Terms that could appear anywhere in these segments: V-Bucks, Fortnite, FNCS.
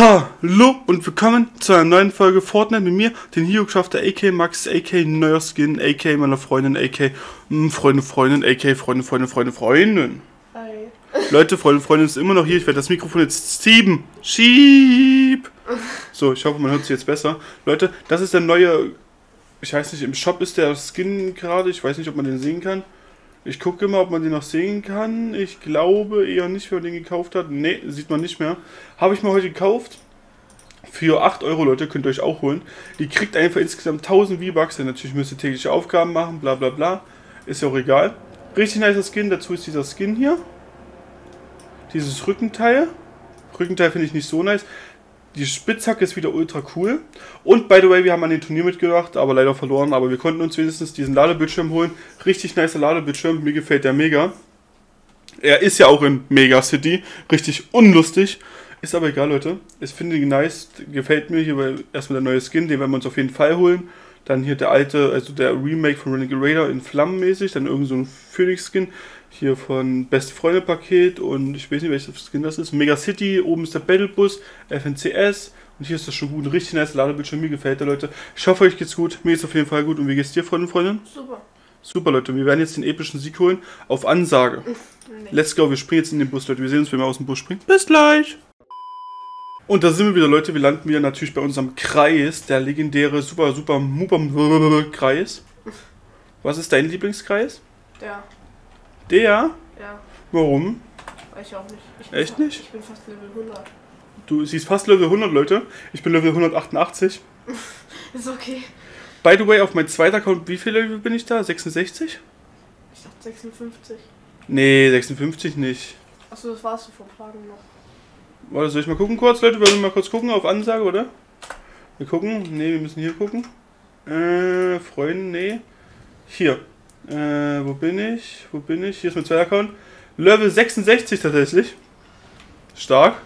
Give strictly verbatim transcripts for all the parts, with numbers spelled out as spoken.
Hallo und willkommen zu einer neuen Folge Fortnite mit mir, den Hiobschafter, A K Max, A K neuer Skin, A K meiner Freundin, A K mh, Freunde, Freundin, A K Freunde, Freunde, Freunde, Freundin. Hi. Leute, Freunde, Freundin ist immer noch hier. Ich werde das Mikrofon jetzt schieben. Schieb. So, ich hoffe, man hört sich jetzt besser. Leute, das ist der neue, ich weiß nicht, im Shop ist der Skin gerade. Ich weiß nicht, ob man den sehen kann. Ich gucke mal, ob man den noch sehen kann. Ich glaube eher nicht, wer den gekauft hat. Ne, sieht man nicht mehr. Habe ich mal heute gekauft. Für acht Euro, Leute, könnt ihr euch auch holen. Die kriegt einfach insgesamt tausend V-Bucks. Denn natürlich müsst ihr tägliche Aufgaben machen, bla bla bla. Ist ja auch egal. Richtig nicer Skin. Dazu ist dieser Skin hier. Dieses Rückenteil. Rückenteil finde ich nicht so nice. Die Spitzhacke ist wieder ultra cool. Und by the way, wir haben an dem Turnier mitgemacht, aber leider verloren. Aber wir konnten uns wenigstens diesen Ladebildschirm holen. Richtig nicer Ladebildschirm. Mir gefällt der mega. Er ist ja auch in Mega City. Richtig unlustig. Ist aber egal, Leute. Ich finde ihn nice. Gefällt mir hier erstmal der neue Skin. Den werden wir uns auf jeden Fall holen. Dann hier der alte, also der Remake von Renegade Raider in Flammenmäßig. Dann irgend so ein Phoenix-Skin. Hier von Beste Freunde-Paket und ich weiß nicht, welches Skin das ist. Mega City, oben ist der Battlebus, F N C S und hier ist das schon gut. Ein richtig nice Ladebildschirm, mir gefällt der, Leute. Ich hoffe, euch geht's gut. Mir geht's auf jeden Fall gut. Und wie geht's dir, Freunde und Freundin? Super. Super, Leute. Wir werden jetzt den epischen Sieg holen. Auf Ansage. Nee. Let's go. Wir springen jetzt in den Bus, Leute. Wir sehen uns, wenn wir aus dem Bus springen. Bis gleich. Und da sind wir wieder, Leute. Wir landen wieder natürlich bei unserem Kreis. Der legendäre super, super, super Kreis. Was ist dein Lieblingskreis? Der. Der? Ja. Warum? Weiß ich auch nicht. Ich Echt fast, nicht? Ich bin fast Level hundert. Du siehst fast Level hundert, Leute. Ich bin Level hundertachtundachtzig. Ist okay. By the way, auf mein zweiter Account, wie viel Level bin ich da? sechsundsechzig? Ich dachte sechsundfünfzig. Nee, sechsundfünfzig nicht. Achso, das warst du vor Tagen noch. Warte, soll ich mal gucken kurz, Leute? Wollen wir mal kurz gucken auf Ansage, oder? Wir gucken. Nee, wir müssen hier gucken. Äh, Freunde, nee. Hier. Äh, wo bin ich? Wo bin ich? Hier ist mein zweiter Account. Level sechsundsechzig tatsächlich. Stark.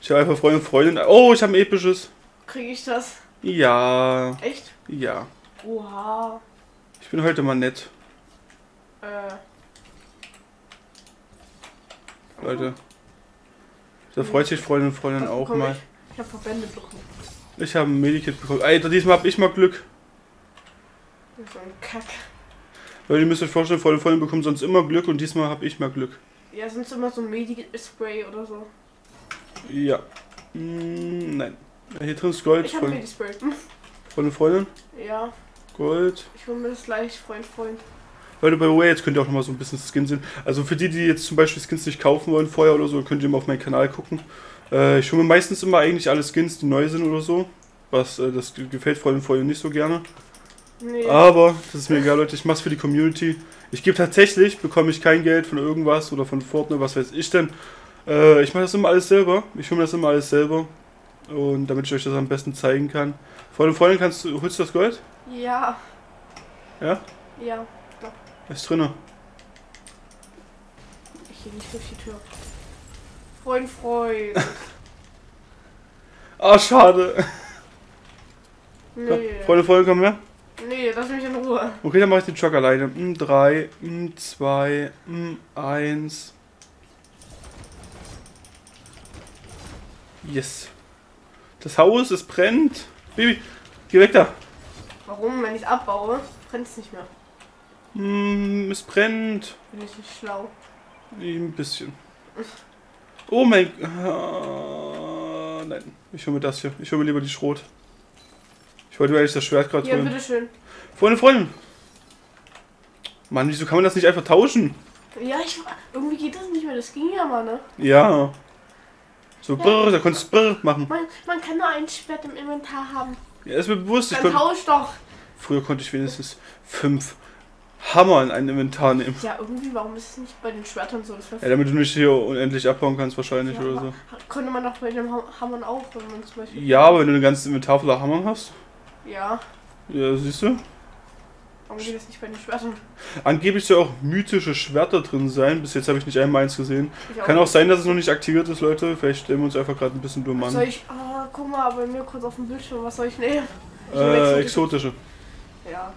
Ich habe einfach Freunde und Freundinnen. Oh, ich habe ein episches. Kriege ich das? Ja. Echt? Ja. Oha. Ich bin heute mal nett. Äh. Leute. Da freut sich Freunde und Freundinnen auch mal. Ich, ich habe Verbände bekommen. Ich habe ein Medikit bekommen. Alter, diesmal habe ich mal Glück. So ein Kack. Leute, ihr müsst euch vorstellen, Freunde und Freundinnen bekommen sonst immer Glück und diesmal habe ich mal Glück. Ja, sonst immer so ein Medi-Spray oder so. Ja. Mm, nein. Hier drin ist Gold. Ich habe Medi-Spray. Hm? Freunde und Freundinnen? Ja. Gold. Ich hole mir das gleich, Freund, Freund. Leute, by the way, jetzt könnt ihr auch nochmal so ein bisschen Skins sehen. Also für die, die jetzt zum Beispiel Skins nicht kaufen wollen vorher oder so, könnt ihr mal auf meinen Kanal gucken. Äh, ich hole mir meistens immer eigentlich alle Skins, die neu sind oder so. Was, äh, das gefällt Freunde und Freundinnen nicht so gerne. Nee. Aber das ist mir egal, Leute, ich mach's für die Community. Ich gebe tatsächlich, bekomme ich kein Geld von irgendwas oder von Fortnite, was weiß ich denn. Äh, ich mache das immer alles selber. Ich filme das immer alles selber. Und damit ich euch das am besten zeigen kann. Freunde und Freunde, kannst du, holst du das Gold? Ja. Ja? Ja. Was ist drinne? Ich gehe nicht durch die Tür. Freund, Freund. Ah, oh, schade. Nee. Komm, Freunde und Freunde, komm her. Nee, lass mich in Ruhe. Okay, dann mache ich den Truck alleine. drei, zwei, eins. Yes. Das Haus, es brennt. Baby, geh weg da. Warum? Wenn ich es abbaue, brennt es nicht mehr. Mm, es brennt. Bin ich nicht schlau? Nee, ein bisschen. Oh mein... Ah, nein, ich hole mir das hier. Ich hole mir lieber die Schrot. Ich wollte mir eigentlich das Schwert gerade holen. Ja, bitteschön. Freunde, Freunde. Mann, wieso kann man das nicht einfach tauschen? Ja, ich, irgendwie geht das nicht mehr. Das ging ja mal, ne? Ja. So, ja. Brr, da konntest du brr machen. Man, man kann nur ein Schwert im Inventar haben. Ja, ist mir bewusst. Dann ich tausch doch. Früher konnte ich wenigstens fünf Hammer in ein Inventar nehmen. Ja, irgendwie, warum ist es nicht bei den Schwertern so? Das ja, damit du nicht hier unendlich abbauen kannst wahrscheinlich ja, oder so. Konnte man doch bei den Hammern auch, wenn man zum Beispiel... Ja, aber wenn du ein ganzes Inventar voller Hammern hast... Ja. Ja, siehst du? Warum geht das nicht bei den Schwertern? Angeblich soll auch mythische Schwerter drin sein. Bis jetzt habe ich nicht einmal eins gesehen. Auch Kann auch sein, dass es noch nicht aktiviert ist, Leute. Vielleicht stellen wir uns einfach gerade ein bisschen dumm an. Soll ich... Ah, guck mal, bei mir kurz auf dem Bildschirm. Was soll ich nehmen? Ich äh, exotische. Ja.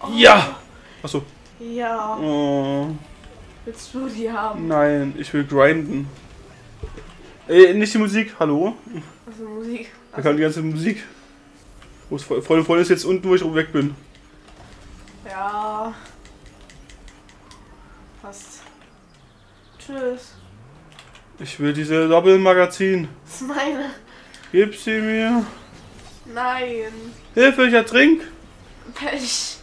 Oh. Ja! Achso. Ja. Oh. Willst du die haben? Nein, ich will grinden. Äh, nicht die Musik, hallo? Also Musik. Da kam die ganze Musik. Wo ist Freunde, Freunde ist jetzt unten, wo ich oben weg bin. Ja. Passt. Tschüss. Ich will diese Doppelmagazin. Das ist meine. Gib sie mir. Nein. Hilfe, ich ertrink. Pech.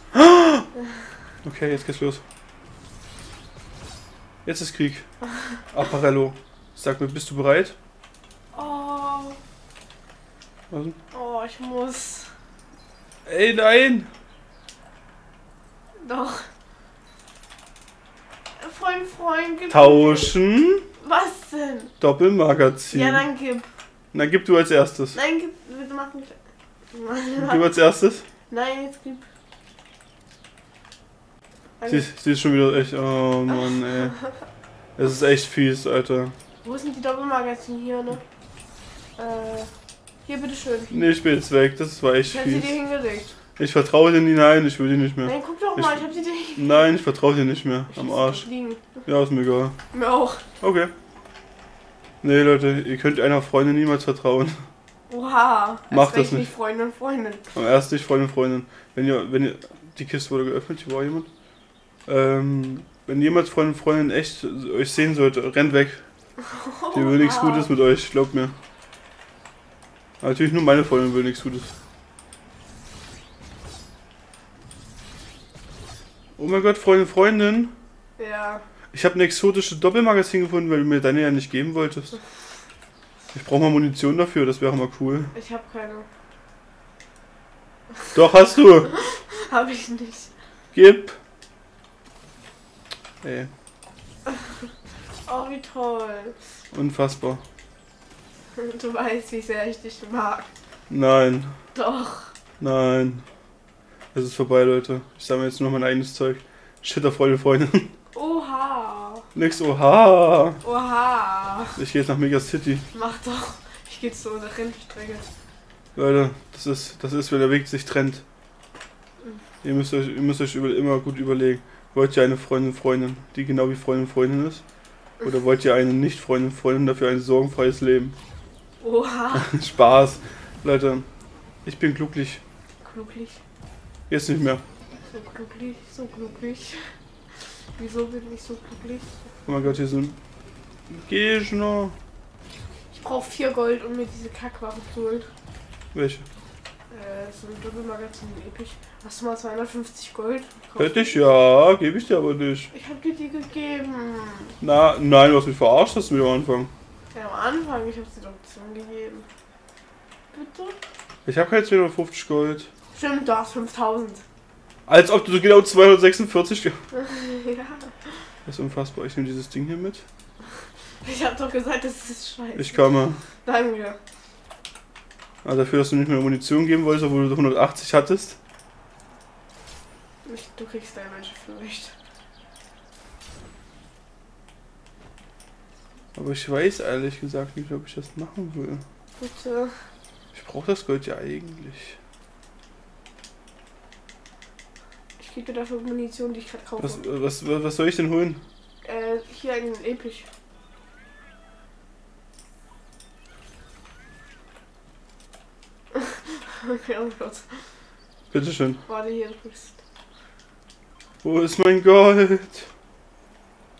Okay, jetzt geht's los. Jetzt ist Krieg. Apparello. Sag mir, bist du bereit? Oh. Was denn? Oh, ich muss. Ey, nein! Doch. Freund, Freund, gib. Tauschen. Was denn? Doppelmagazin. Ja, dann gib. Na, gib du als erstes. Nein, gib. Bitte mach nicht. Gib als erstes? Nein, jetzt gib. Sie ist, sie ist schon wieder echt. Oh Mann, ey. Es ist echt fies, Alter. Wo sind die Doppelmagazin hier, ne? Äh. Hier, bitteschön. Nee, ich bin jetzt weg, das war echt fies. Ich hab sie dir hingelegt. Ich vertraue dir nicht, nein, ich will dir nicht mehr. Nein, guck doch mal, ich, ich hab sie dir hingelegt. Nein, ich vertraue dir nicht mehr. Ich am Arsch. Liegen. Ja, ist mir egal. Mir auch. Okay. Nee, Leute, ihr könnt einer Freundin niemals vertrauen. Oha. Macht das nicht. Freundin, Freundin. Aber erst nicht Freundin, Freundin. Wenn ihr, wenn ihr. Die Kiste wurde geöffnet, hier war jemand. Ähm. Wenn jemand Freundin, Freundin echt euch sehen sollte, rennt weg. Die will nichts Gutes mit euch, glaubt mir. Natürlich nur meine Freundin will nichts Gutes. Oh mein Gott, Freundin, Freundin. Ja. Ich habe ein exotisches Doppelmagazin gefunden, weil du mir deine ja nicht geben wolltest. Ich brauche mal Munition dafür, das wäre mal cool. Ich habe keine. Doch, hast du. Hab ich nicht. Gib. Ey. Oh, wie toll. Unfassbar. Du weißt, wie sehr ich dich mag. Nein. Doch. Nein. Es ist vorbei, Leute. Ich sammle jetzt nur mein eigenes Zeug. Shitter, Freunde, Freunde. Oha. Nix, oha. Oha. Ich gehe jetzt nach Megacity. Mach doch. Ich gehe zu unserer Rennstrecke. Leute, das ist, das ist, wenn der Weg sich trennt. Mhm. Ihr müsst euch, ihr müsst euch über, immer gut überlegen. Wollt ihr eine Freundin, Freundin, die genau wie Freundin, Freundin ist? Oder wollt ihr eine Nicht-Freundin, Freundin, dafür ein sorgenfreies Leben? Oha! Spaß! Leute, ich bin glücklich. Glücklich? Jetzt nicht mehr. So glücklich, so glücklich. Wieso bin ich so glücklich? Oh mein Gott, hier sind... Geh ich noch! Ich brauche vier Gold, um mir diese Kackwaffe zu holen. Welche? Äh, so ein Doppelmagazin, episch. Hast du mal zweihundertfünfzig Gold? Hätte ich ja, gebe ich dir aber nicht. Ich hab dir die gegeben. Na, nein, du hast mich verarscht, hast du mir am Anfang. Ja, am Anfang, ich hab's dir doch Option gegeben. Bitte? Ich hab keine zweihundertfünfzig Gold. Stimmt, du hast fünftausend. Als ob du genau zweihundertsechsundvierzig... Ja. Das ist unfassbar, ich nehme dieses Ding hier mit. Ich hab doch gesagt, das ist scheiße. Ich komme. Danke. Ah, dafür, dass du nicht mehr Munition geben wolltest, obwohl du hundertachtzig hattest. Ich, du kriegst deine Menschen vielleicht. Aber ich weiß ehrlich gesagt nicht, ob ich das machen will. Bitte. Ich brauche das Gold ja eigentlich. Ich gebe dir dafür Munition, die ich gerade kaufe. Was, was, was soll ich denn holen? Äh, hier einen episch. Okay, oh Gott. Bitteschön. Warte hier, du kriegst. Wo ist mein Gold?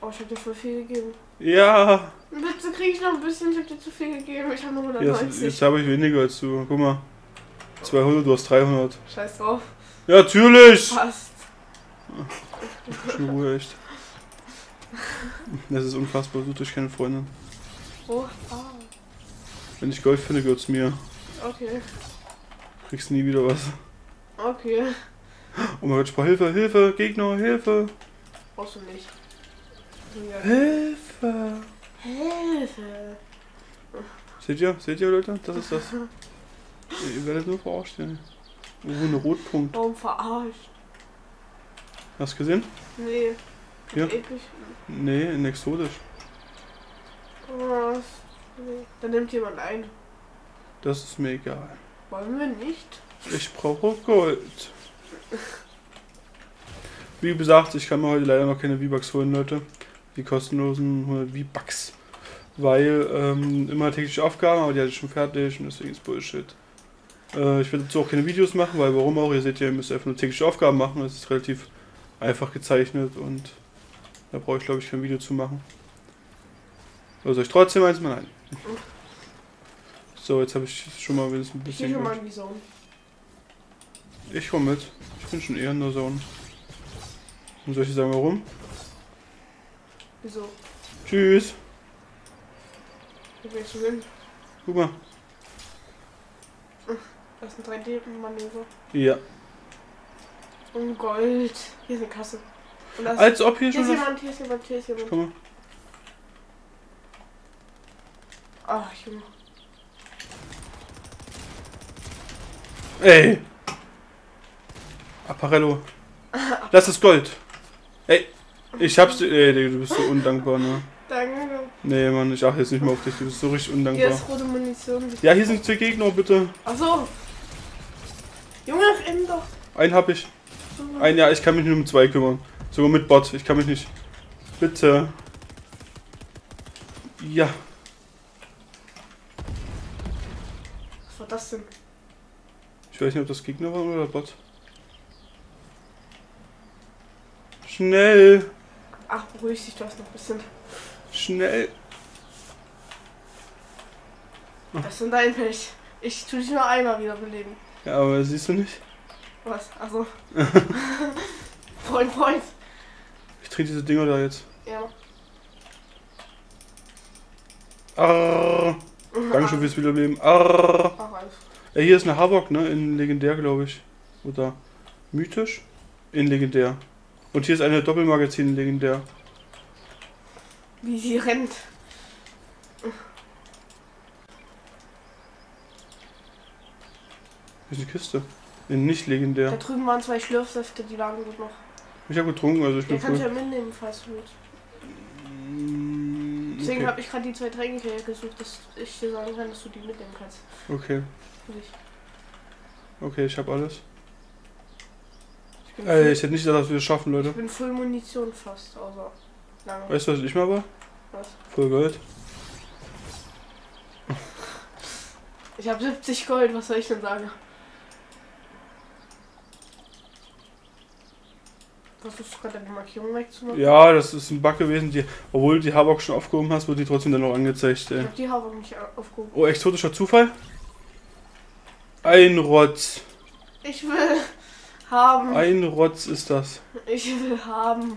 Oh, ich hab dir voll viel gegeben. Ja! Bitte krieg ich noch ein bisschen, ich hab dir zu viel gegeben. Ich hab noch hundertneunzig. Jetzt, jetzt habe ich weniger als du. Guck mal. zweihundert, du hast dreihundert. Scheiß drauf. Ja, natürlich! Passt. Ach, schon Ruhe, echt. Das ist unfassbar, sucht euch keine Freundin. Oh, ah. Wenn ich Gold finde, gehört's mir. Okay. Du kriegst nie wieder was. Okay. Oh mein Gott, ich brauche Hilfe, Hilfe, Gegner, Hilfe. Brauchst du nicht. Ja. Hilfe. Hilfe. Seht ihr, seht ihr Leute, das ist das. Ihr werdet nur verarscht. Ja. Oh, ein Rotpunkt. Warum verarscht? Hast du gesehen? Nee. Ja. Episch. Nee, in exotisch. Was? Nee. Da nimmt jemand ein. Das ist mir egal. Wollen wir nicht? Ich brauche Gold. Wie gesagt, ich kann mir heute leider noch keine V-Bucks holen, Leute. Die kostenlosen hundert V-Bucks. weil ähm, immer tägliche Aufgaben, aber die hatte ich schon fertig und deswegen ist Bullshit. Äh, ich werde dazu auch keine Videos machen, weil warum auch, ihr seht ja, ihr müsst einfach nur tägliche Aufgaben machen, das ist relativ einfach gezeichnet und da brauche ich glaube ich kein Video zu machen. So, soll ich trotzdem eins mal? Nein. So, jetzt habe ich schon mal wenigstens ein bisschen. Ich hole mal in die Zone. Ich komme mit. Ich bin schon eher in der Zone. Und soll ich sagen warum? Wieso? Tschüss. Ich will jetzt schon hin. Guck mal. Das ist ein drei D-Manöver. Ja. Und Gold. Hier ist eine Kasse. Und das als ob hier, hier schon. Hier ist jemand, hier ist jemand, hier ist jemand. Guck mal. Ach, Junge. Ey! Apparello. Das ist Gold. Ey! Ich hab's. Ey, du bist so undankbar, ne? Danke. Nee, Mann, ich achte jetzt nicht mehr auf dich. Du bist so richtig undankbar. Hier ist rote Munition. Bitte. Ja, hier sind zwei Gegner, bitte. Achso. Junge, nach innen doch. Einen hab ich. Einen, ja, ich kann mich nur um zwei kümmern. Sogar mit Bot. Ich kann mich nicht. Bitte. Ja. Was war das denn? Ich weiß nicht, ob das Gegner waren oder Bot. Schnell! Ach, beruhig dich, du hast noch ein bisschen. Schnell! Das sind dein Pech. Ich tue dich nur einmal wieder beleben. Ja, aber siehst du nicht? Was? Also. Freund, Freund! Ich trinke diese Dinger da jetzt. Ja. Arrrr! Dankeschön fürs Wiederleben. Arrrr! Ach, alles. Ja, hier ist eine Havok, ne? In Legendär, glaube ich. Oder Mythisch? In Legendär. Und hier ist eine Doppelmagazin Legendär. Wie sie rennt. Hier ist eine Kiste. In nicht Legendär. Da drüben waren zwei Schlürfsäfte, die lagen gut noch. Ich habe getrunken, also ich bin. Den kannst du ja mitnehmen, falls du willst. Mm, okay. Deswegen habe ich gerade die zwei Tränke gesucht, dass ich dir sagen kann, dass du die mitnehmen kannst. Okay. Für dich. Okay, ich habe alles. Ey, ich hätte nicht gedacht, dass wir das schaffen, Leute. Ich bin voll Munition fast, außer lange. Weißt du, was ich mal war? Was? Voll Gold. Ich habe siebzig Gold, was soll ich denn sagen? Versuchst du gerade deine Markierung wegzumachen? Ja, das ist ein Bug gewesen, die, obwohl du die Havok schon aufgehoben hast, wird die trotzdem dann noch angezeigt, ey. Ich hab die Havok nicht aufgehoben. Oh, exotischer Zufall? Ein Rotz. Ich will... haben. Ein Rotz ist das. Ich will haben.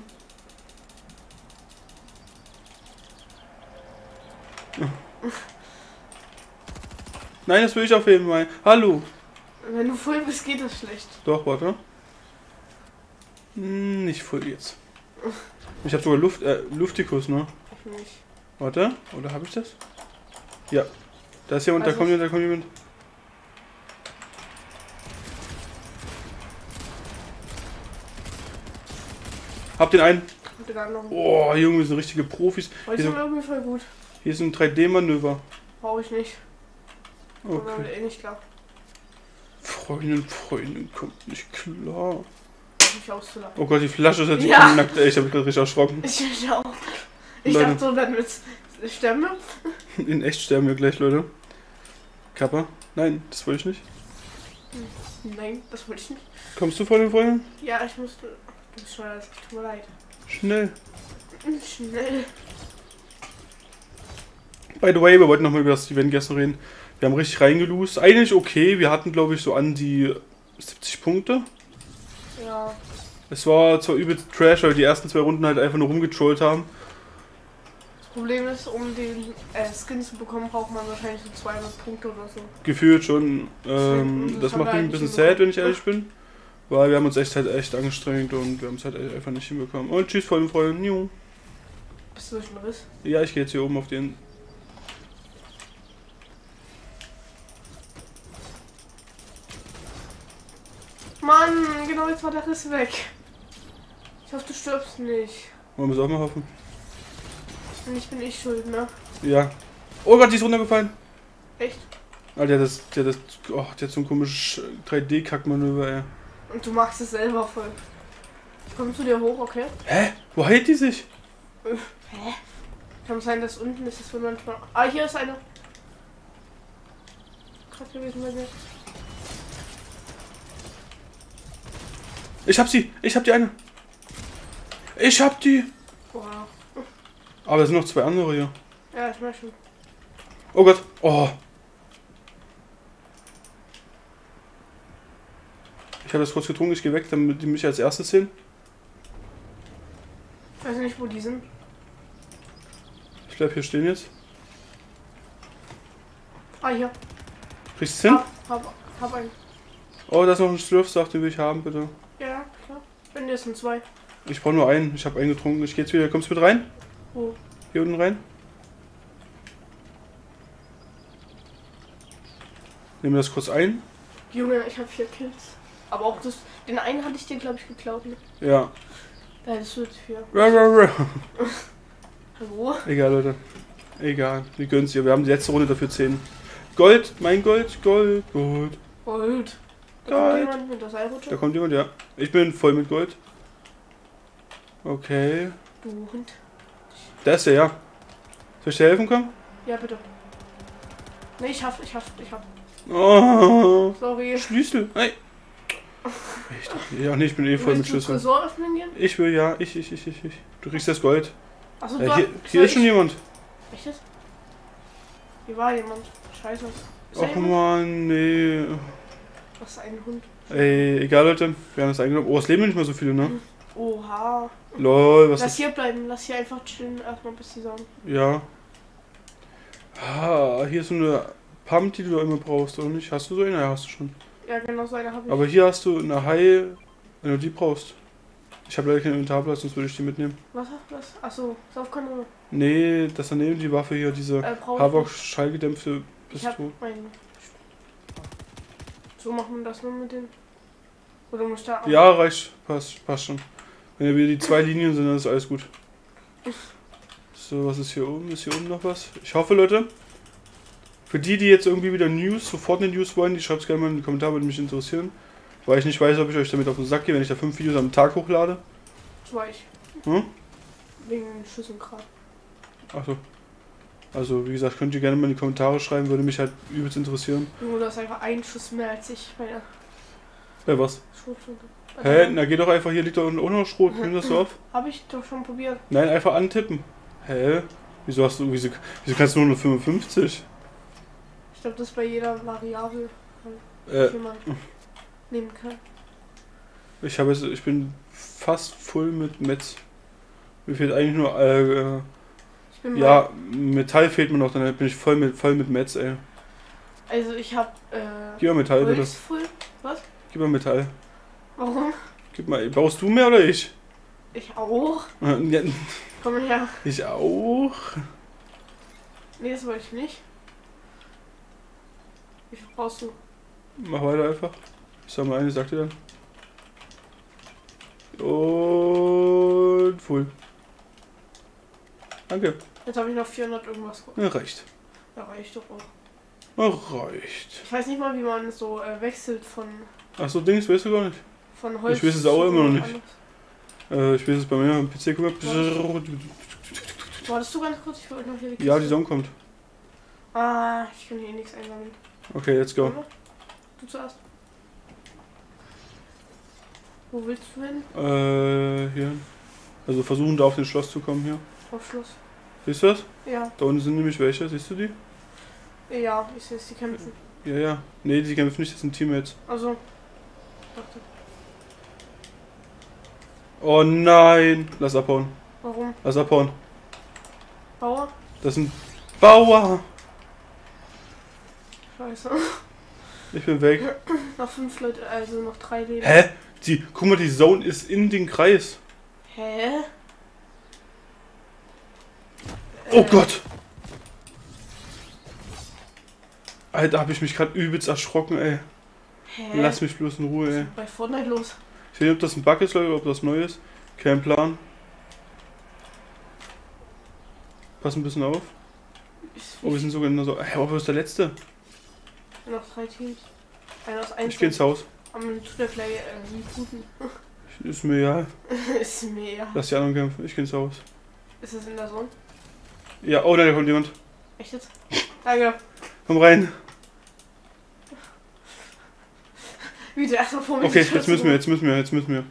Nein, das will ich auf jeden Fall. Hallo. Wenn du voll bist, geht das schlecht. Doch, warte. Hm, nicht voll jetzt. Ich habe sogar Luft, äh, Luftikus, ne? Ich nicht. Warte, oder habe ich das? Ja. Da ist jemand, also da kommt jemand, da kommt jemand. Hab den einen. Oh, Junge, wir sind richtige Profis. Heute sind wir irgendwie voll gut. Hier ist ein drei D-Manöver. Brauche ich nicht. Okay. Kommt damit eh nicht klar. Freundin, Freundin, kommt nicht klar. Mich auszulachen. Oh Gott, die Flasche ist jetzt ja nackt. Ey, ich hab mich gerade richtig erschrocken. Ich mich auch. Ich Leute. dachte so, dann wird's. Sterben wir? In echt sterben wir gleich, Leute. Kappa? Nein, das wollte ich nicht. Nein, das wollte ich nicht. Kommst du, Freundin, Freundin? Ja, ich musste... Das tut mir leid. Schnell. Schnell. By the way, wir wollten nochmal über das Event gestern reden. Wir haben richtig reingelost. Eigentlich okay, wir hatten glaube ich so an die siebzig Punkte. Ja. Es war zwar übelst Trash, weil wir die ersten zwei Runden halt einfach nur rumgetrollt haben. Das Problem ist, um den äh, Skin zu bekommen, braucht man wahrscheinlich so zweihundert Punkte oder so. Gefühlt schon. Ähm, das, das macht mich ein bisschen sad, wenn ich ehrlich bin. Weil wir haben uns echt halt echt angestrengt und wir haben es halt einfach nicht hinbekommen. Und tschüss, Freunde, Freunde. Bist du durch den Riss? Ja, ich gehe jetzt hier oben auf den. Mann, genau jetzt war der Riss weg. Ich hoffe, du stirbst nicht. Wollen wir es auch mal hoffen? Ich bin ich schuld, ne? Ja. Oh Gott, die ist runtergefallen. Echt? Alter, der hat das, der hat das, oh, der hat so ein komisches drei D-Kack-Manöver, ey. Und du machst es selber voll. Ich komme zu dir hoch, okay? Hä? Wo hält die sich? Hä? Kann sein, dass unten ist es wohl manchmal. Ah, hier ist einer. Krass gewesen bei mir. Ich hab sie. Ich hab die eine. Ich hab die. Wow. Aber es sind noch zwei andere hier. Ja, ich weiß schon. Oh Gott. Oh. Ich habe das kurz getrunken, ich gehe weg, damit die mich als erstes sehen. Ich weiß nicht, wo die sind. Ich bleib hier stehen jetzt. Ah, hier. Kriegst du hin? Hab, hab, hab einen. Oh, da ist noch ein Slurfsaft, den will ich haben, bitte. Ja, klar. Wenn dir sind zwei. Ich brauche nur einen, ich habe einen getrunken. Ich gehe jetzt wieder. Kommst du mit rein? Wo? Hier unten rein. Nehmen wir das kurz ein. Junge, ich habe vier Kills. Aber auch das, den einen hatte ich dir, glaube ich, geklaut. Ne? Ja. Da ist es für. Hallo? Egal, Leute. Egal. Wir gönnen es ihr. Wir haben die letzte Runde dafür zehn. Gold, mein Gold, Gold, Gold. Gold. Da Gold. Kommt jemand mit der Seilrutsche? Da kommt jemand, ja. Ich bin voll mit Gold. Okay. Du Hund. Da ist er, ja. Soll ich dir helfen kommen? Ja, bitte. Ne, ich hab, ich hab, ich hab. Oh. Sorry. Schlüssel. Hey. Ich dachte, ja, nee, ich bin eh voll mit Schlüsseln. Ich will ja, ich, ich, ich, ich, ich. Du kriegst das Gold. Achso, ja, hier hier ist schon ich? Jemand. Echt das? Hier war jemand. Scheiße. Ach man, nee. Was ist ein Hund? Ey, egal Leute, wir haben das eingenommen. Oh, es leben nicht mehr so viele, ne? Oha. Lol, was lass ist? Hier bleiben, lass hier einfach chillen, erstmal bis die sagen. Ja. Ah, hier ist so eine Pump, die du immer brauchst, oder nicht? Hast du so eine? Ja, hast du schon. Ja, genau so eine habe ich. Aber hier hast du eine Hai, wenn du die brauchst. Ich habe leider keinen Inventarplatz, sonst würde ich die mitnehmen. Was? Was? Achso, Saufkanone. Nee, das daneben die Waffe hier, diese äh, Havoc-schallgedämpfte Pistole. So macht man das nur mit den. Oder muss da auch. Ja, reicht. Passt, passt schon. Wenn ja wieder die zwei Linien sind, dann ist alles gut. So, was ist hier oben? Ist hier oben noch was? Ich hoffe, Leute. Für die, die jetzt irgendwie wieder News, sofort eine News wollen, die schreibt es gerne mal in die Kommentare, würde mich interessieren. Weil ich nicht weiß, ob ich euch damit auf den Sack gehe, wenn ich da fünf Videos am Tag hochlade. Das war ich. Hm? Wegen den Schüssen gerade. Achso. Also, wie gesagt, könnt ihr gerne mal in die Kommentare schreiben, würde mich halt übelst interessieren. Nur, du hast einfach einen Schuss mehr als ich. Meine ja, was? Hä? Hey, na, geh doch einfach, hier liegt doch unten auch noch Schrot, nimm das so auf. Hab ich doch schon probiert. Nein, einfach antippen. Hä? Wieso hast du, wieso, wieso kannst du nur fünfundfünfzig? Ich glaube, das bei jeder Variable äh. nehmen kann. Ich habe jetzt, ich bin fast voll mit Metz. Mir fehlt eigentlich nur, äh, ich bin ja, Metall fehlt mir noch, dann bin ich voll mit, voll mit Metz, ey. Also ich habe, äh, gib mal Metall, bitte. Voll? Was? Gib mal Metall. Warum? Gib mal, brauchst du mehr oder ich? Ich auch. Ja. Komm her. Ich auch. Nee, das wollte ich nicht. Wie viel brauchst du? Mach weiter einfach. Ich sag mal eine, sagt ihr dann. Und voll. Danke. Jetzt habe ich noch vierhundert irgendwas. Ja, reicht. Ja, reicht doch auch. Ja, reicht. Ich weiß nicht mal, wie man so äh, wechselt von. Ach so, Dings, weißt du gar nicht. Von Holz. Ich weiß es auch immer noch nicht. Äh, ich weiß es bei mir am P C. Wartest du ganz kurz? Ich wollte noch hier die Kiste. Ja, die Sonne kommt. Ah, ich kann hier nichts einsammeln. Okay, let's go. Du zuerst. Wo willst du hin? Äh, hier. Also versuchen, da auf den Schloss zu kommen hier. Auf Schloss. Siehst du das? Ja. Da unten sind nämlich welche, siehst du die? Ja, ich sehe es, die kämpfen. Ja, ja. Nee, die kämpfen nicht, das sind Teammates. Also. Dachte. Oh nein! Lass abhauen. Warum? Lass abhauen. Bauer? Das sind Bauer! Scheiße. Ich bin weg. Noch fünf Leute, also noch drei Leben. Hä? Die, guck mal, die Zone ist in den Kreis. Hä? Oh äh. Gott! Alter, hab ich mich gerade übelst erschrocken, ey. Hä? Lass mich bloß in Ruhe, ey. Bei Fortnite los. Ich weiß nicht, ob das ein Bug ist, Leute, oder ob das neu ist. Kein Plan. Pass ein bisschen auf. Oh, wir sind sogar nur so. Hä, wo ist der letzte? Noch drei Teams. Einer aus eins. Ich geh ins Haus. Am Tutorplay äh, nicht guten. Ist mir egal. Ist mir egal. Lass die anderen kämpfen, ich geh ins Haus. Ist das in der Sonne? Ja, oh, da kommt jemand. Echt jetzt? Danke. Komm rein. Wie du erstmal vor mir. Okay, jetzt müssen wir, jetzt müssen wir, jetzt müssen wir.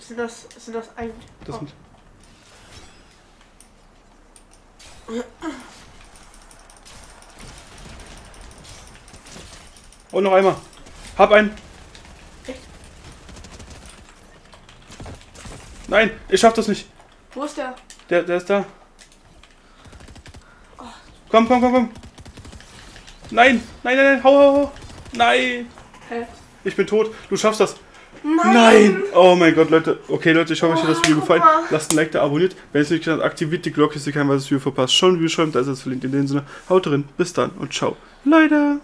Sind das, sind das eigentlich... Das sind... Oh, noch einmal. Hab einen. Echt? Nein, ich schaff das nicht. Wo ist der? Der, der ist da. Oh. Komm, komm, komm, komm. Nein, nein, nein, nein, hau, hau, hau. Nein. Hä? Ich bin tot. Du schaffst das. Nein. Nein. Oh mein Gott, Leute. Okay, Leute, ich hoffe, euch hat das Video gefallen. Lasst ein Like da, abonniert. Wenn es nicht getan habt, aktiviert die Glocke, dass ihr kein weiteres Video verpasst. Schon wie geschäumt, da ist das verlinkt. In dem Sinne, haut drin. Bis dann und ciao. Leute.